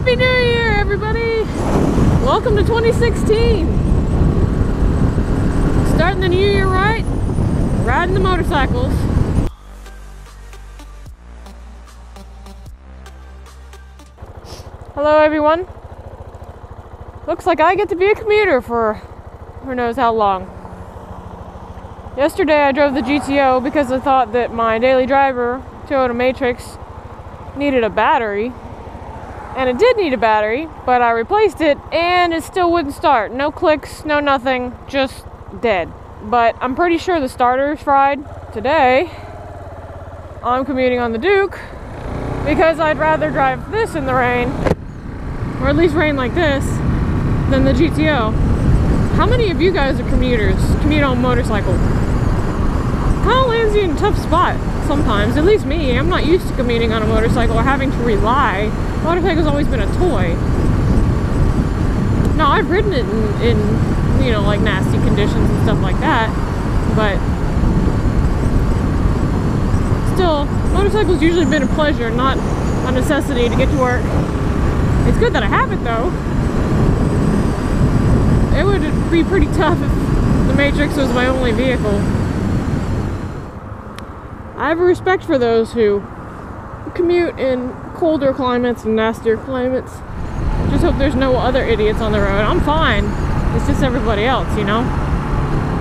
Happy New Year, everybody! Welcome to 2016. Starting the new year right, riding the motorcycles. Hello, everyone. Looks like I get to be a commuter for who knows how long. Yesterday I drove the GTO because I thought that my daily driver, Toyota Matrix, needed a battery. And it did need a battery, but I replaced it and it still wouldn't start. No clicks, no nothing, just dead. But I'm pretty sure the starter's fried. Today, I'm commuting on the Duke because I'd rather drive this in the rain, or at least rain like this, than the GTO. How many of you guys are commuters, commute on motorcycles? Kind of lands you in a tough spot sometimes, at least me. I'm not used to commuting on a motorcycle or having to rely. Motorcycle's always been a toy. Now, I've ridden it in you know, like nasty conditions and stuff like that, but still, motorcycle's usually been a pleasure, not a necessity to get to work. It's good that I have it, though. It would be pretty tough if the Matrix was my only vehicle. I have a respect for those who commute in colder climates and nastier climates. Just hope there's no other idiots on the road. I'm fine. It's just everybody else, you know?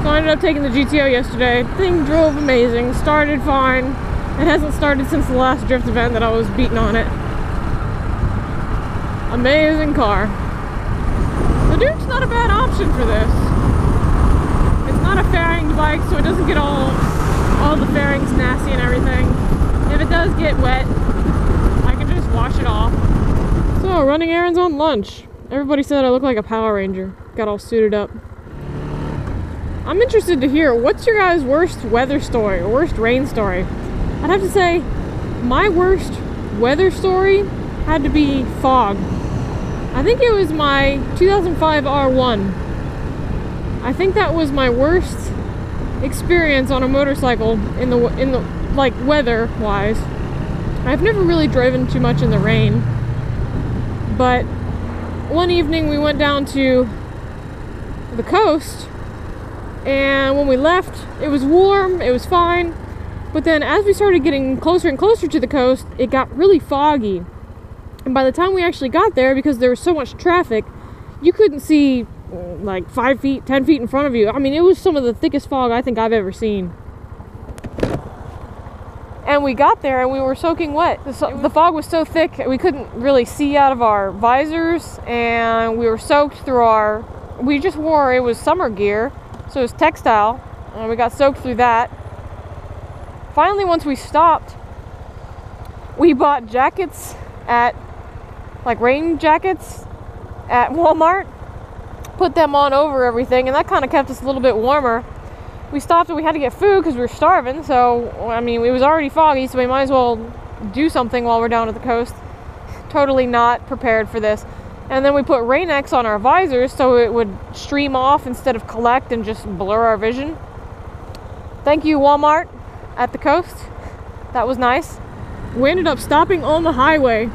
So I ended up taking the GTO yesterday. Thing drove amazing. Started fine. It hasn't started since the last drift event that I was beating on it. Amazing car. The Duke's not a bad option for this. It's not a fairing bike, so it doesn't get all the fairings nasty and everything. If it does get wet, wash it off. So, running errands on lunch. Everybody said I look like a Power Ranger. Got all suited up. I'm interested to hear, what's your guys' worst weather story, or worst rain story? I'd have to say, my worst weather story had to be fog. I think it was my 2005 R1. I think that was my worst experience on a motorcycle in the like, weather-wise. I've never really driven too much in the rain, but one evening we went down to the coast, and when we left it was warm, it was fine, but then as we started getting closer and closer to the coast it got really foggy, and by the time we actually got there, because there was so much traffic, you couldn't see like 5 feet, 10 feet in front of you. I mean, it was some of the thickest fog I think I've ever seen. And we got there and we were soaking wet. The fog was so thick we couldn't really see out of our visors, and we were soaked through our, we just wore, it was summer gear, so it was textile, and we got soaked through that. Finally, once we stopped, we bought jackets at, like rain jackets at Walmart, put them on over everything, and that kind of kept us a little bit warmer. We stopped and we had to get food because we were starving, so, I mean, it was already foggy, so we might as well do something while we're down at the coast. Totally not prepared for this. And then we put Rain-X on our visors so it would stream off instead of collect and just blur our vision. Thank you, Walmart, at the coast. That was nice. We ended up stopping on the highway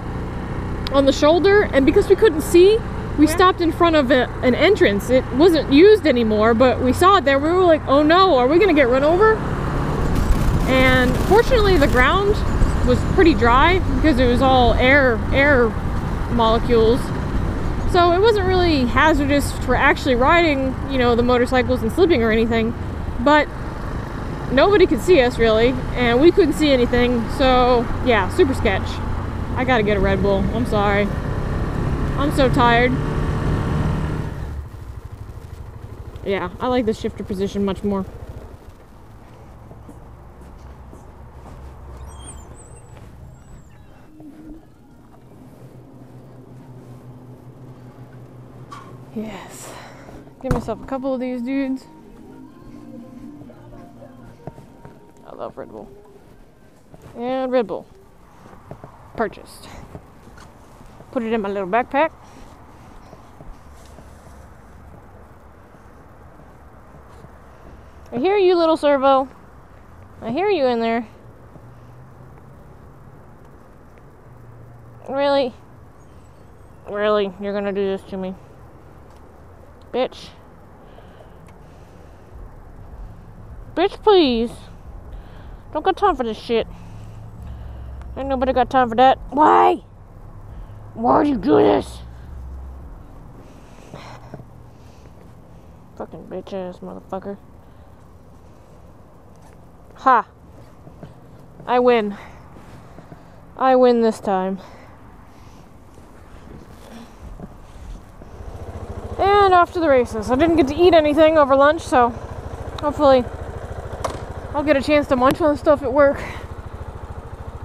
on the shoulder, and because we couldn't see, we stopped in front of an entrance. It wasn't used anymore, but we saw it there. We were like, oh no, are we gonna get run over? And fortunately the ground was pretty dry because it was all air molecules. So it wasn't really hazardous for actually riding, you know, the motorcycles and slipping or anything, but nobody could see us really, and we couldn't see anything. So yeah, super sketch. I gotta get a Red Bull, I'm sorry. I'm so tired. Yeah, I like the shifter position much more. Yes. Give myself a couple of these dudes. I love Red Bull. And Red Bull. Purchased. Put it in my little backpack. I hear you, little servo. I hear you in there. Really? Really? You're gonna do this to me? Bitch. Bitch, please. Don't got time for this shit. Ain't nobody got time for that. Why? Why'd you do this? Fucking bitch ass motherfucker. Ha! I win. I win this time. And off to the races. I didn't get to eat anything over lunch, so hopefully I'll get a chance to munch on stuff at work.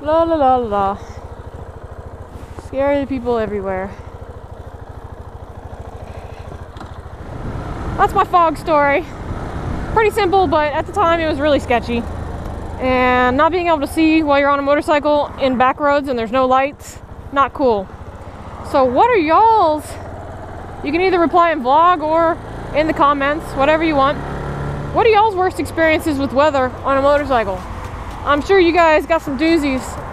La la la la. Scary people everywhere. That's my fog story. Pretty simple, but at the time it was really sketchy. And not being able to see while you're on a motorcycle in back roads and there's no lights, not cool. So what are y'all's? You can either reply in vlog or in the comments, whatever you want. What are y'all's worst experiences with weather on a motorcycle? I'm sure you guys got some doozies